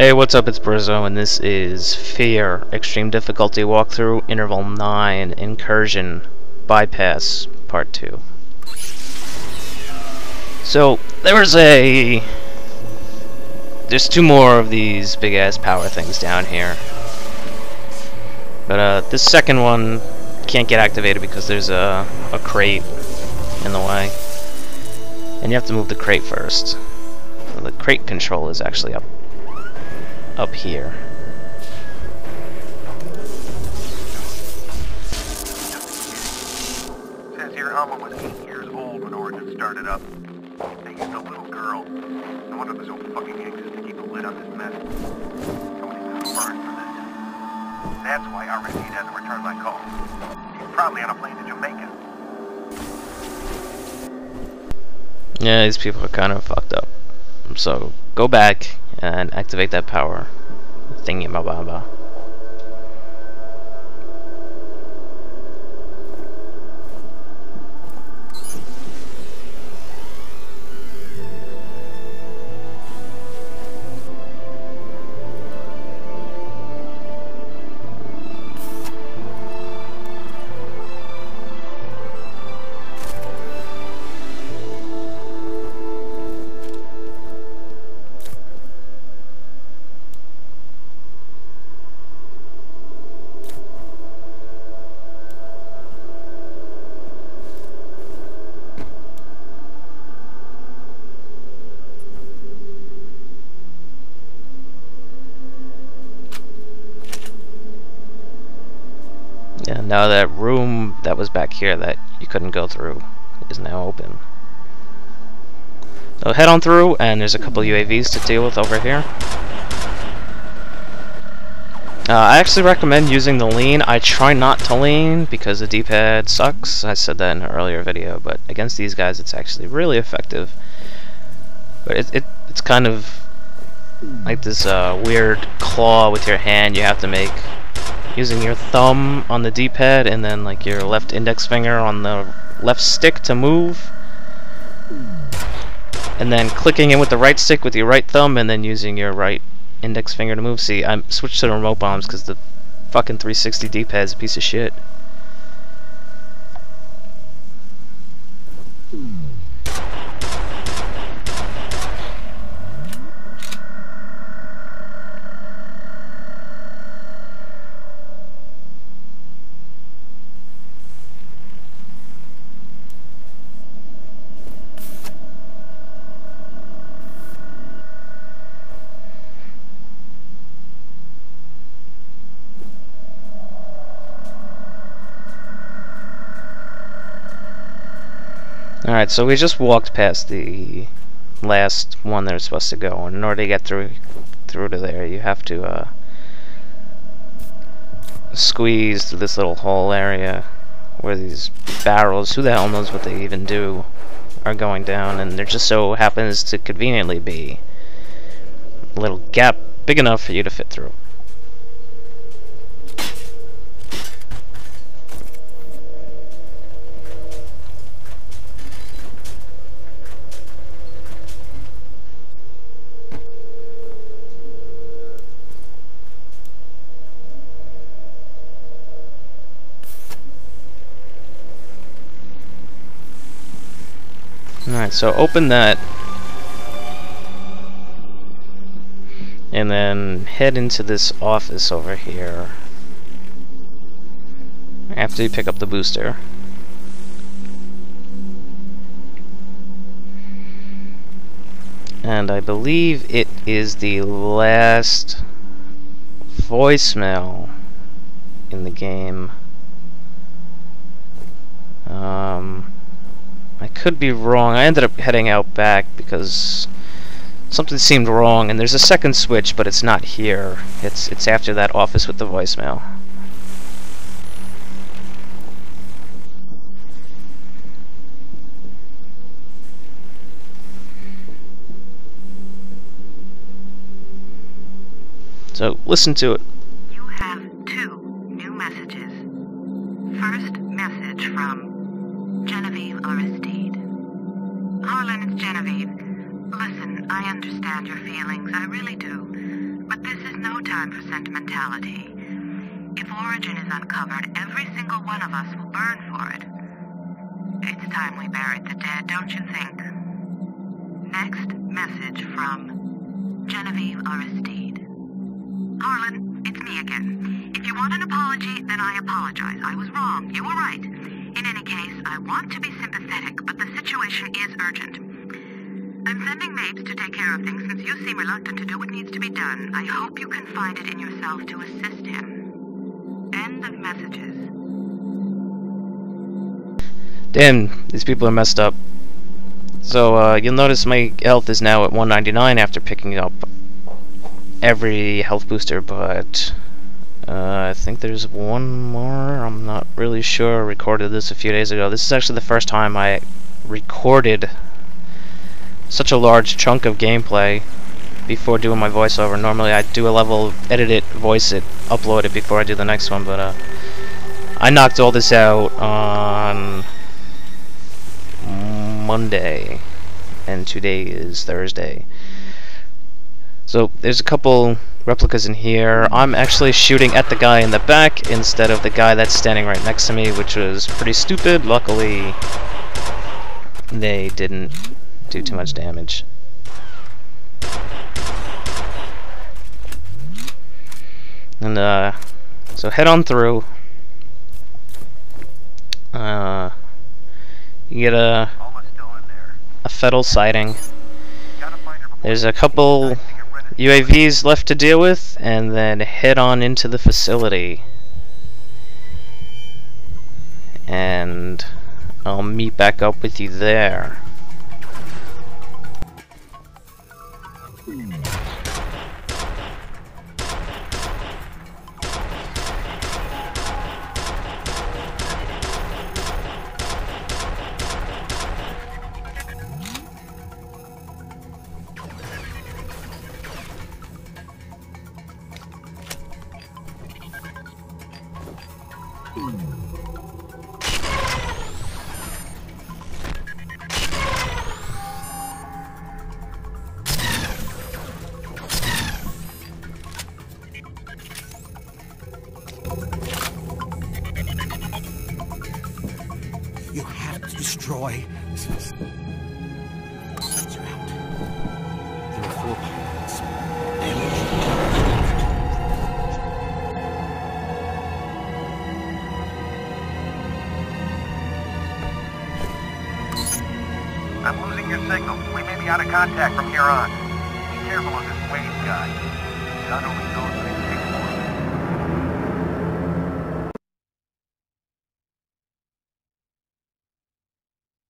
Hey, what's up? It's Brizzo, and this is Fear, Extreme Difficulty Walkthrough, Interval 9, Incursion, Bypass, Part 2. So, there's two more of these big-ass power things down here. But, this second one can't get activated because there's a crate in the way. And you have to move the crate first. So the crate control is actually up here. Says here Alma was 8 years old when Origin started up. They used a little girl. No wonder there's no fucking exist to keep a lid on this mess. Somebody's been burned for this. That's why Aristide hasn't returned my call. He's probably on a plane to Jamaica. Yeah, these people are kind of fucked up. So go back and activate that power thingy-ma-ba-ba. Now that room that was back here that you couldn't go through is now open. So head on through, and there's a couple UAVs to deal with over here. I actually recommend using the lean. I try not to lean because the D-pad sucks. I said that in an earlier video, but against these guys it's actually really effective. But it's kind of like this weird claw with your hand you have to make, using your thumb on the D-pad and then like your left index finger on the left stick to move, and then clicking in with the right stick with your right thumb and then using your right index finger to move. See, I switched to the remote bombs because the fucking 360 D-pad is a piece of shit. Alright, so we just walked past the last one that it's supposed to go, and in order to get through to there, you have to squeeze through this little hole area where these barrels, who the hell knows what they even do, are going down, and there just so happens to conveniently be a little gap big enough for you to fit through. Alright, so open that and then head into this office over here after you pick up the booster. And I believe it is the last voicemail in the game. I could be wrong. I ended up heading out back because something seemed wrong, and there's a second switch, but it's not here. It's after that office with the voicemail. So listen to it. You have two new messages. First message from Genevieve Aristide. Harlan, it's Genevieve. Listen, I understand your feelings, I really do. But no time for sentimentality. If Origin is uncovered, every single one of us will burn for it. It's time we buried the dead, don't you think? Next message from Genevieve Aristide. Harlan, it's me again. If you want an apology, then I apologize. I was wrong. You were right. In any case, I want to be sympathetic, but the situation is urgent. I'm sending Mabes to take care of things since you seem reluctant to do what needs to be done. I hope you can find it in yourself to assist him. End of messages. Damn, these people are messed up. So, you'll notice my health is now at 199 after picking up every health booster, but I think there's one more. I'm not really sure. I recorded this a few days ago. This is actually the first time I recorded such a large chunk of gameplay before doing my voiceover. Normally I do a level, edit it, voice it, upload it before I do the next one, but I knocked all this out on Monday, and today is Thursday. So there's a couple replicas in here. I'm actually shooting at the guy in the back instead of the guy that's standing right next to me, which was pretty stupid. Luckily, they didn't do too much damage. And so head on through. You get a Fettle sighting. There's a couple UAVs left to deal with, and then head on into the facility. And I'll meet back up with you there. You have to destroy this facility. Lights are out. There are 4 pilots. I'm losing your signal. We may be out of contact from here on. Be careful of this Wayne guy. God only knows.